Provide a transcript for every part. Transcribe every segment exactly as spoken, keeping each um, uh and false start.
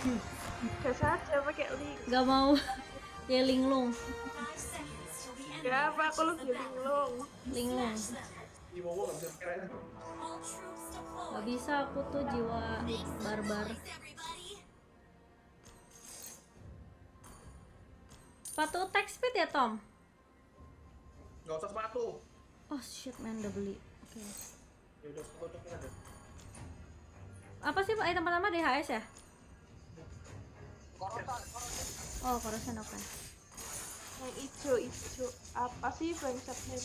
Gak saja pakai Ling. Gak mau. Ya Linglong. Gak apa, aku lu Linglong. Linglong. Gak bisa, aku tuh jiwa barbar. Sepatu attack speed ya Tom? Gak usah sepatu. Oh shit man, udah beli. Oke. Yaudah, sepatunya ada. Apa sih Pak? Teman-teman D H S ya? Korosan, korosan. Oh, korosan oke. Okay. Yang hijau, hijau. Apa sih bangsatnya?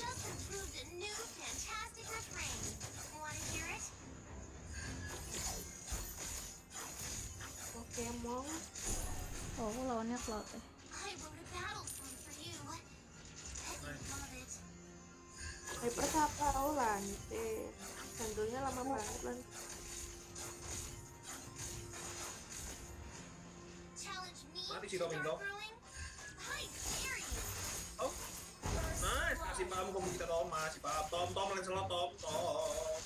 Pokemon. Oh, aku lawannya Cloud eh. Hyper apa? Oh, lantai. Handle-nya lama banget, lantai. Mati si Robin dong. Oh, Mas, kasih paham kamu kita Tom, Mas. Si paham Tom, Tom, Lancelot, Tom, Tom.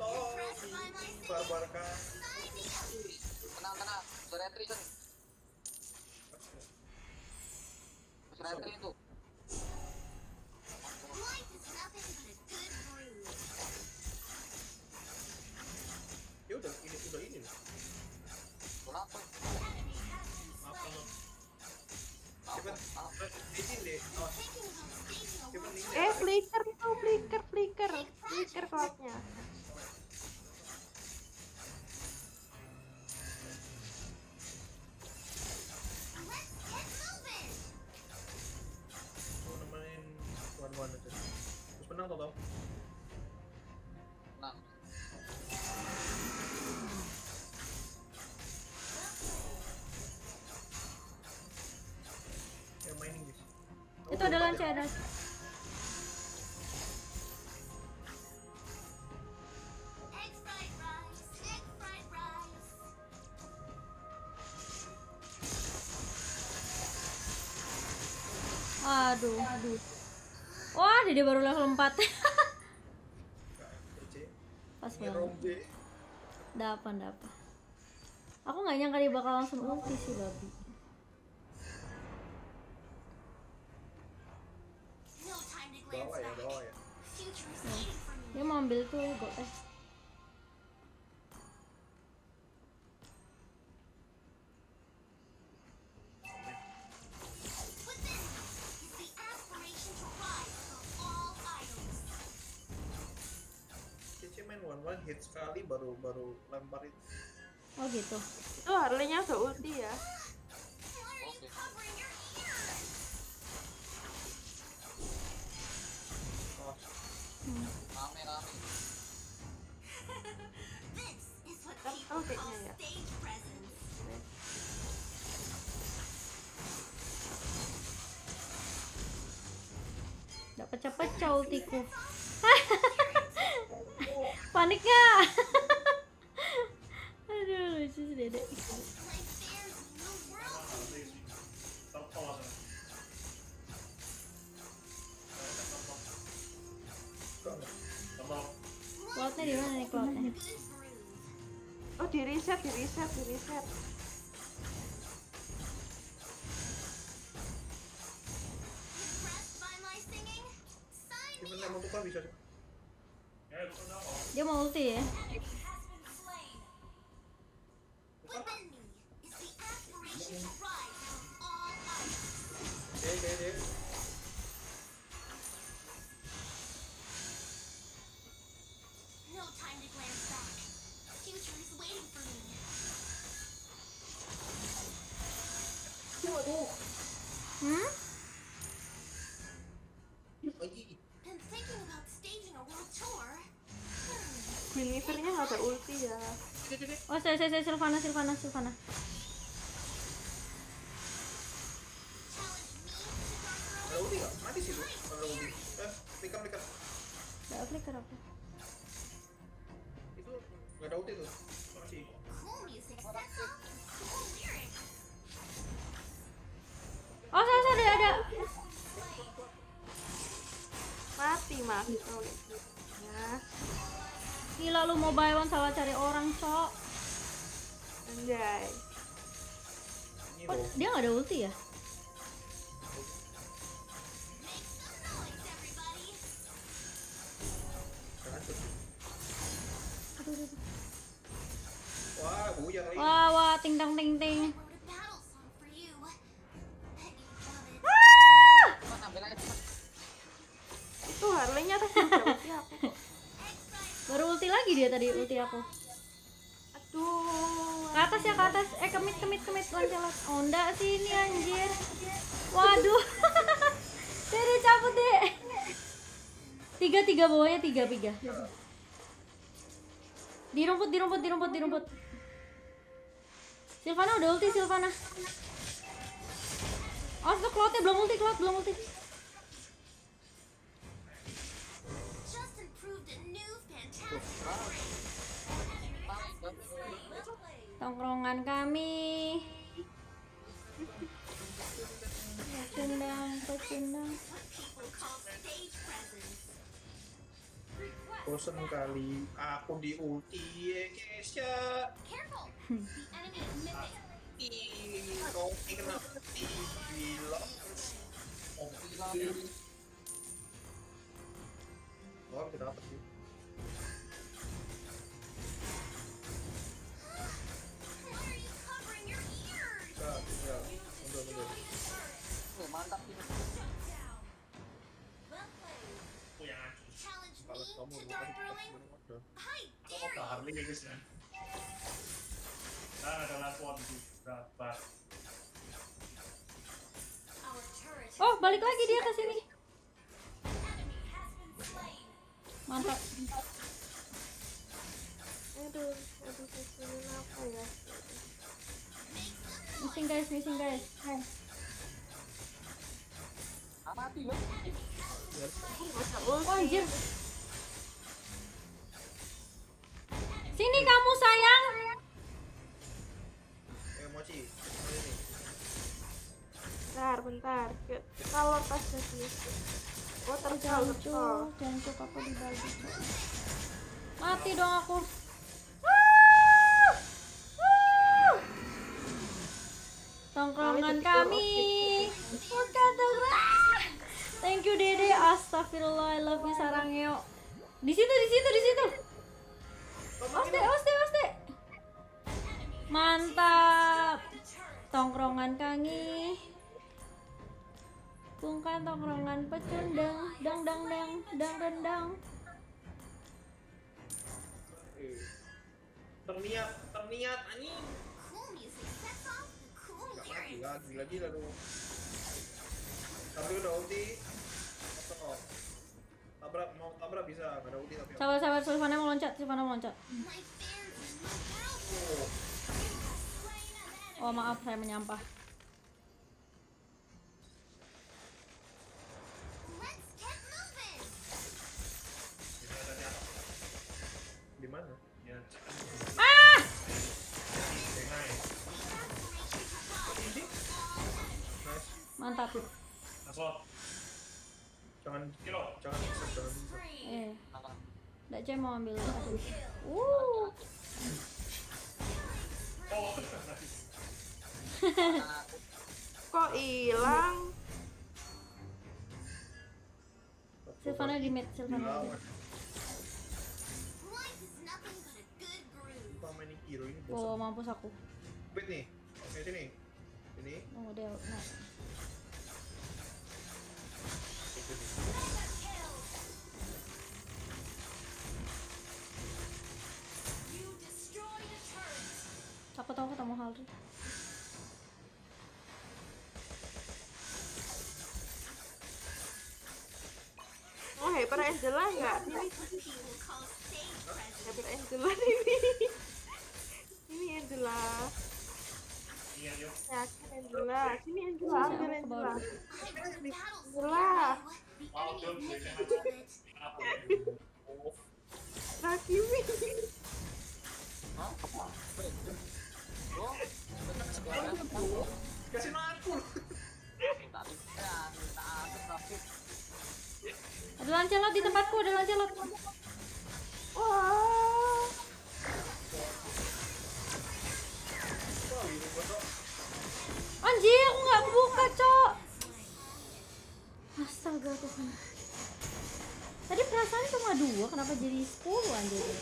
Tom, barbarkan. Tenang, tenang. Retri kan. Retri itu. Ya udah, ini sudah ini. Kenapa? Apa? Apa? Eh, flicker itu, flicker, flicker, flicker cloudnya. Aku nemenin Wanwan aja. Terus menang tau tau. Menang. Itu ada lancar ada. Aduh, aduh. Wah, dia baru level empat. Pas banget. Dapan, dapan. Aku nggak nyangka dia bakal langsung ulti sih, babi. Bawa ya, bawa ya. Dia mau ambil tuh gold eh. Cici main one-one hit sekali baru baru lempar itu. Oh gitu. Itu Harley-nya udah ulti ya. Nggak pecah-pecah ultiku. Panik nggak? Aduh lucu si dedek. Cloudnya dimana nih cloudnya? Oh di reset, di reset, di reset. Dia mau ulti ya? Hmm? Binifernya nggak ada ulti ya. Oh saya saya saya Silvanna Silvanna Silvanna. Ada ulti nggak? Mati sih lu. Ada ulti. Eh, flicker flicker. Nggak flicker apa? Itu nggak ada ulti tuh. Masih. Oh saya saya ada ada. Mati mati. Ya. Gila lu mau buy one salah cari orang, cok. Anjay. Oh, dia nggak ada ulti ya? Wah, wah, wah, ting tang ting ting. Ah! Itu Harley-nya tuh ulti aku. Baru ulti lagi dia tadi, ulti aku. Aduh. Ke atas ya, ke atas. Eh, kemit kemit kemit Lancelot. Oh, enggak sih ini anjir. Waduh. Jadi cabut deh. Tiga tiga bawahnya tiga tiga. Di rumput, di rumput, di rumput, di rumput. Silvanna udah ulti, Silvanna. Oh, itu Cloudnya belum ulti, Cloud belum ulti. Tongkrongan kami. Pecundang, pecundang. Bosen kali aku di ulti ya guys ya. Mantap kamu ke Harley ya guys ya. Nah, ada Lancelot di berapa? Oh, balik lagi dia ke sini. Mantap. Aduh, aduh kesini apa ya? Missing guys, missing guys. Hai. Amati loh. Oh, anjir. Sini kamu sayang. Emosi. Bentar, bentar. Kalau pas sini. Oh, terjauh tuh. Jangan suka aku dibagi. Mati dong aku. Ah! Ah! Tongkrongan kami. Bukan terang. Thank you Dede. Astagfirullah, I love you sarangyo. Di situ, di situ, di situ. Oste, oste, oste. Mantap. Tongkrongan kangi. Kungkan tongkrongan pecundang, dang dang dang, dang rendang. Terniat, terniat anjing. Gila, gila, gila lu. Tapi udah ulti. Tabrak, mau tabrak bisa, gak ada ulti tapi. Sabar, sabar, Silvanna mau loncat, Silvanna mau loncat. Oh, maaf saya menyampah. Di mana? Ya. Ah! Mantap. Jangan kilo, jangan jangan. Eh. Ndak cem mau ambil aku. Uh. Kok hilang? Silvanna di mid, Silvanna. Oh, mampus aku. Wait nih. Oke, sini. Ini. Oh, udah. Nah. Aku tahu ketemu Harley. Oh, hyper Angela enggak? Hyper Angela ini. Ini Angela. Iya, yuk. Ya, Angela. Sini Angela, ambil Angela. Angela. Laki ini. Hah? Oh, kasih aku. Ada Lancelot di tempatku, ada Lancelot. Wah. ke atas sana. Tadi perasaan cuma dua, kenapa jadi sepuluhan jadi?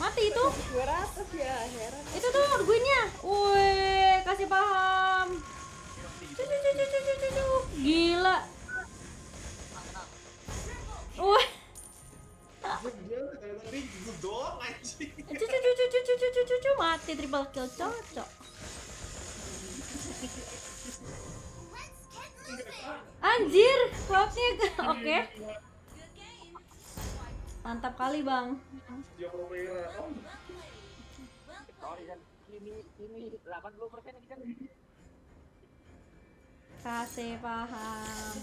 Mati itu? dua ratus ya, heran. Itu tuh guenya. Wih, kasih paham. Gila. Wih. Cucu-cucu-cucu-cucu-cucu mati, triple kill cocok. Anjir, klopnya oke. Mantap kali, Bang. Kasih paham.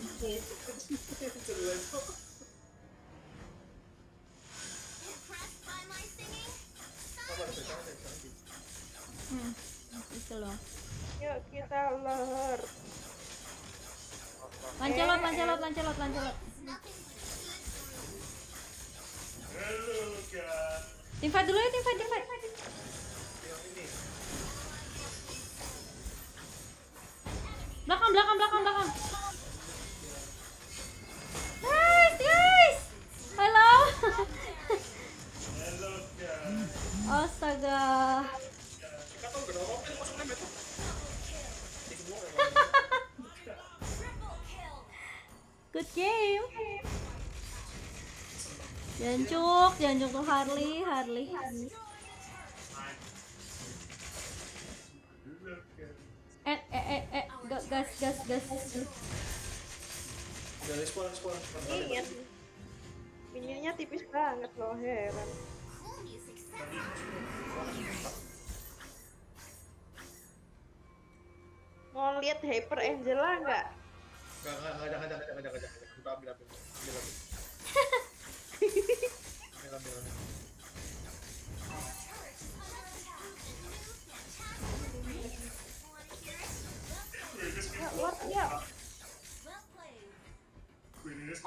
Hmm, itu loh. Yuk kita lor. Lancelot, Lancelot, Lancelot, Lancelot. Tim fight dulu ya, tim fight, tim fight. Belakang, belakang, belakang, belakang. Guys, guys. Halo. Astaga. Good game. Jancuk, jancuk tuh Harley, Harley. Eh, eh, eh, eh, gas, gas, gas, gas. Iya. Minionnya tipis banget loh, heran. Mau lihat Hyper Angela enggak? Enggak, enggak, enggak, enggak, enggak, enggak, enggak, enggak. Kita ambil, ambil, ambil, ambil. Ambil, ambil, ambil. Ya, what, ya.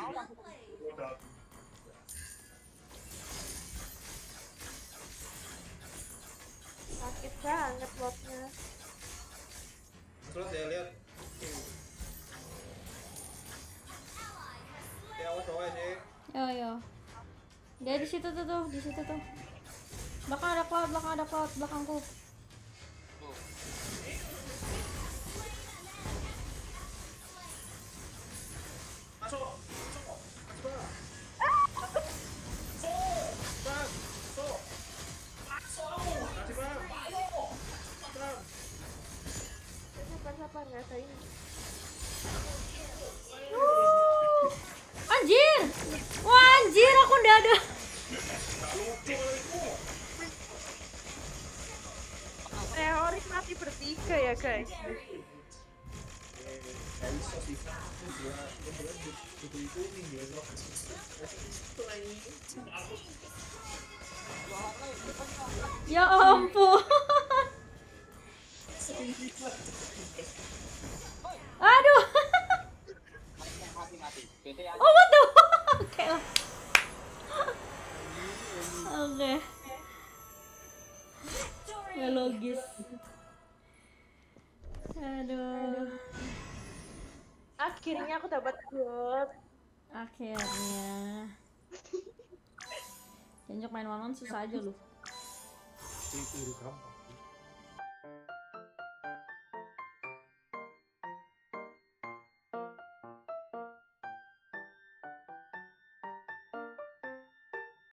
Mau masuk. Sakit banget lotnya. Terus ya lihat. Ya udah coba sih. Yo yo. Dia di situ tuh tuh, di situ tuh. Belakang ada Cloud, belakang ada Cloud, belakangku. Masuk. Sabar, rasain. Wuh. Anjir. Wah, anjir aku ndak ada. Teori mati bertiga ya, guys. Ya ampun. Aduh. Oh, what the fuck? Oke lah. Oke. Gak logis. Aduh. Akhirnya aku dapat gold. Akhirnya. Janjuk main Wanwan susah aja lu. Itu gampang.